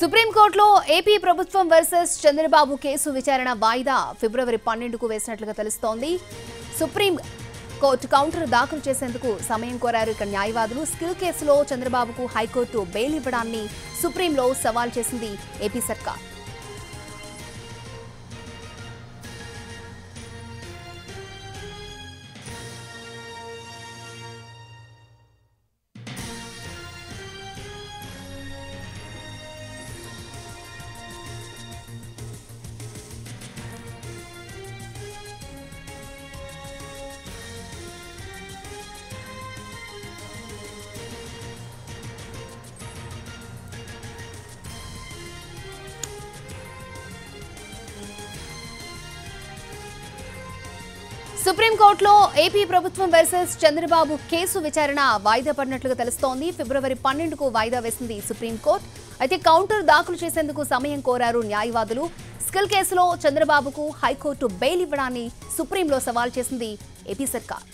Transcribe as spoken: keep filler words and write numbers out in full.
Supreme court लो AP ప్రభుత్వం versus Chandrababu case విచారణ వాయిదా ఫిబ్రవరి పన్నెండు కు వేసినట్లుగా తెలుస్తోంది। సుప్రీం కోర్టు కౌంటర్ దాఖలు చేసేందుకు సమయం కోరారు ఇక న్యాయవాదులు। స్కిల్ కేసులో చంద్రబాబుకు హైకోర్టు బెయిల్ ఇవ్వడాన్ని సుప్రీంలో సవాల్ చేసింది ఏపీ సర్కార్। సుప్రీం కోర్టులో ఏపీ ప్రభుత్వం వర్సెస్ చంద్రబాబు కేసు విచారణ వాయిదా పడినట్లుగా తెలుస్తోంది। ఫిబ్రవరి పన్నెండు కు వాయిదా వేసింది సుప్రీం కోర్టు। అయితే కౌంటర్ దాఖలు చేసేందుకు సమయం కోరారు న్యాయవాదులు। స్కిల్ కేసులో చంద్రబాబుకు హైకోర్టు బెయిల్ ఇవ్వడాన్ని సుప్రీంలో సవాల్ చేసింది ఏపీ సర్కార్।